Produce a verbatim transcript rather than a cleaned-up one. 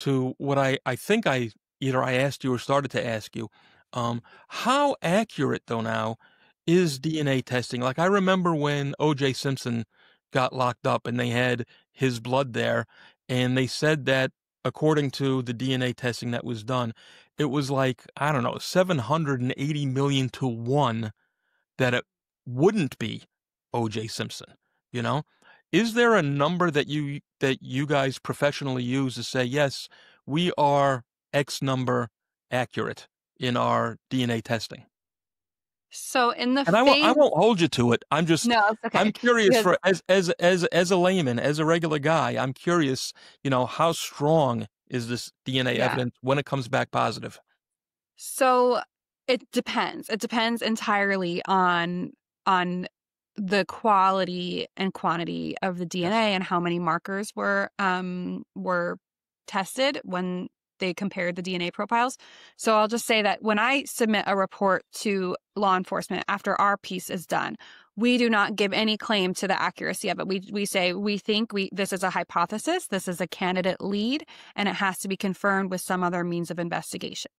to what I, I think I either I asked you or started to ask you. Um, how accurate, though, now is D N A testing? Like, I remember when O J Simpson got locked up and they had his blood there, and they said that according to the D N A testing that was done, it was like, I don't know, seven hundred eighty million to one that it wouldn't be O J Simpson, you know? Is there a number that you that you guys professionally use to say, yes, we are X number accurate in our D N A testing? So in the and I won't, I won't hold you to it. I'm just no, it's okay. I'm curious because for as as as as a layman, as a regular guy, I'm curious. You know, how strong is this D N A yeah. evidence when it comes back positive? So it depends. It depends entirely on on the quality and quantity of the D N A and how many markers were um were tested when they compared the D N A profiles. So I'll just say that when I submit a report to law enforcement after our piece is done, we do not give any claim to the accuracy of it. We, we say, we think we this is a hypothesis, this is a candidate lead, and it has to be confirmed with some other means of investigation.